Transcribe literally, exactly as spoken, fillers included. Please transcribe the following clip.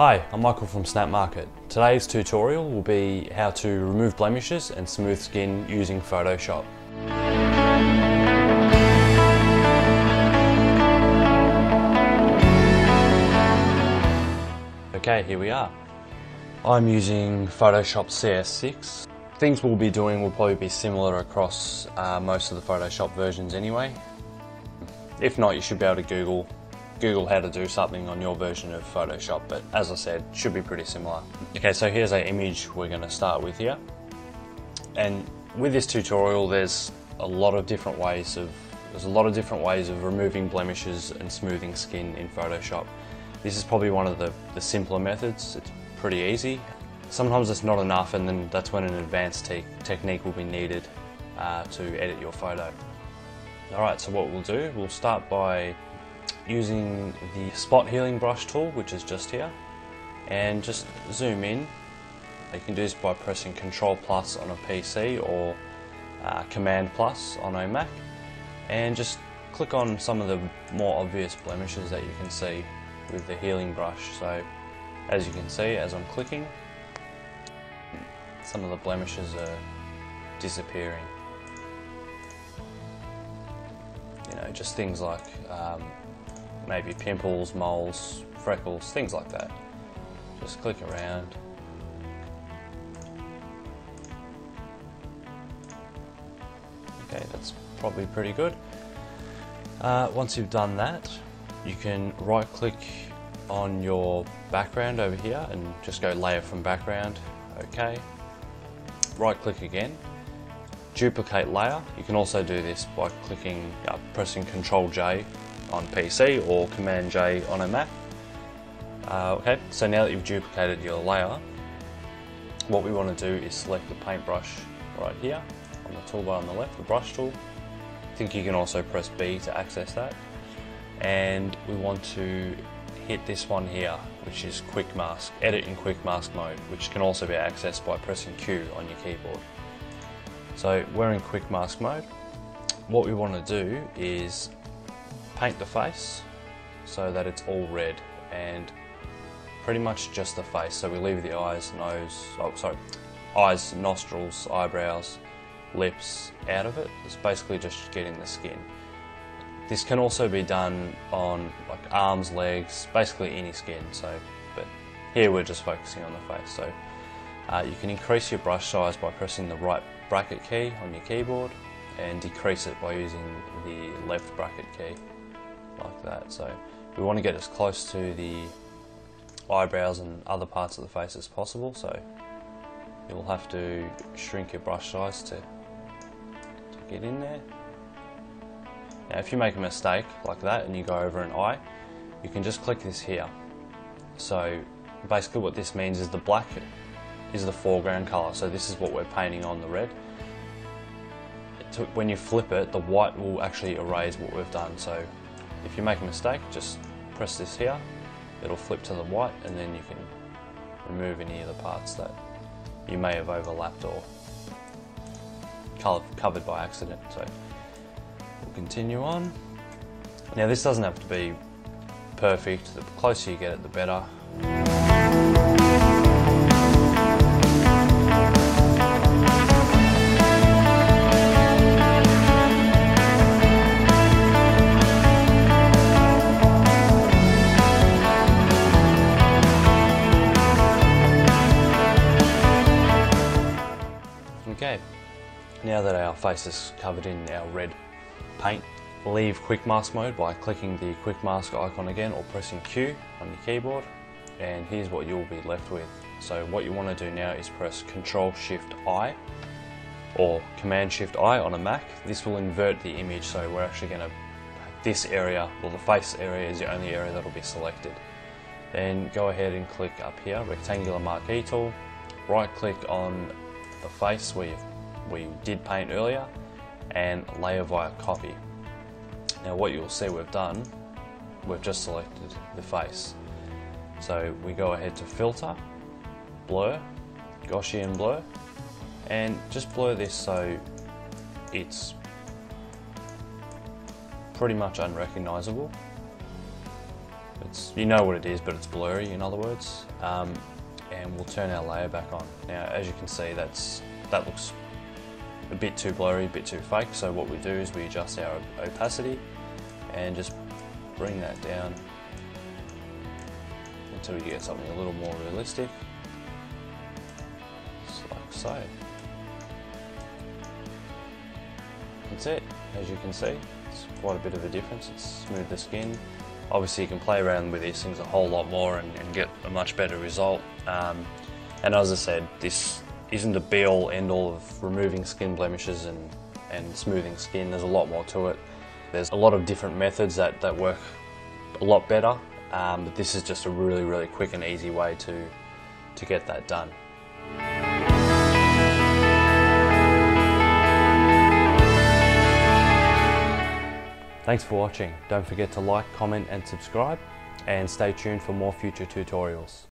Hi, I'm Michael from Snap Market. Today's tutorial will be how to remove blemishes and smooth skin using Photoshop. Okay, here we are. I'm using Photoshop C S six. Things we'll be doing will probably be similar across uh, most of the Photoshop versions anyway. If not, you should be able to Google Google how to do something on your version of Photoshop, but as I said, should be pretty similar. Okay, so here's an image we're going to start with here, and with this tutorial there's a lot of different ways of there's a lot of different ways of removing blemishes and smoothing skin in Photoshop. This is probably one of the, the simpler methods. It's pretty easy. Sometimes it's not enough, and then that's when an advanced te technique will be needed uh, to edit your photo. Alright, so what we'll do, we'll start by using the spot healing brush tool, which is just here, and just zoom in. You can do this by pressing control plus on a P C or uh, command plus on a Mac, and just click on some of the more obvious blemishes that you can see with the healing brush. So as you can see, as I'm clicking, some of the blemishes are disappearing. You know, just things like um, maybe pimples, moles, freckles, things like that. Just click around. Okay, that's probably pretty good. Uh, once you've done that, you can right click on your background over here and just go layer from background. Okay, right click again, duplicate layer. You can also do this by clicking, uh, pressing control J on P C or command J on a Mac. Uh, okay, so now that you've duplicated your layer, what we want to do is select the paintbrush right here on the toolbar on the left, the brush tool. I think you can also press B to access that. And we want to hit this one here, which is quick mask, edit in quick mask mode, which can also be accessed by pressing Q on your keyboard. So we're in quick mask mode. What we want to do is paint the face so that it's all red, and pretty much just the face. So we leave the eyes, nose, oh sorry, eyes, nostrils, eyebrows, lips out of it. It's basically just getting the skin. This can also be done on like arms, legs, basically any skin. So, but here we're just focusing on the face. So uh, you can increase your brush size by pressing the right bracket key on your keyboard, and decrease it by using the left bracket key, like that. So we want to get as close to the eyebrows and other parts of the face as possible. So you'll have to shrink your brush size to, to get in there. Now if you make a mistake like that and you go over an eye, you can just click this here. So basically what this means is the black is the foreground colour, so this is what we're painting on, the red. It took, when you flip it, the white will actually erase what we've done. So if you make a mistake, just press this here, it'll flip to the white, and then you can remove any of the parts that you may have overlapped or covered by accident. So continue on. Now this doesn't have to be perfect, the closer you get it the better. Okay, now that our face is covered in our red paint, leave quick mask mode by clicking the quick mask icon again or pressing Q on your keyboard, and here's what you'll be left with. So what you want to do now is press control shift I or command shift I on a Mac. This will invert the image, so we're actually going to, this area, well the face area is the only area that will be selected. Then go ahead and click up here, rectangular marquee tool, right click on the face where, you've, where you did paint earlier, and layer via copy. Now what you'll see we've done, we've just selected the face. So we go ahead to filter, blur, Gaussian blur, and just blur this so it's pretty much unrecognizable. It's, you know what it is, but it's blurry, in other words. Um, and we'll turn our layer back on. Now, as you can see, that's that looks a bit too blurry, a bit too fake. So what we do is we adjust our opacity and just bring that down until we get something a little more realistic, just like so. That's it. As you can see, it's quite a bit of a difference. It's smoothed the skin. Obviously you can play around with these things a whole lot more and, and get a much better result. Um, and as I said, this isn't the be all end all of removing skin blemishes and, and smoothing skin. There's a lot more to it. There's a lot of different methods that, that work a lot better, um, but this is just a really, really quick and easy way to, to get that done. Thanks for watching. Don't forget to like, comment and subscribe, and stay tuned for more future tutorials.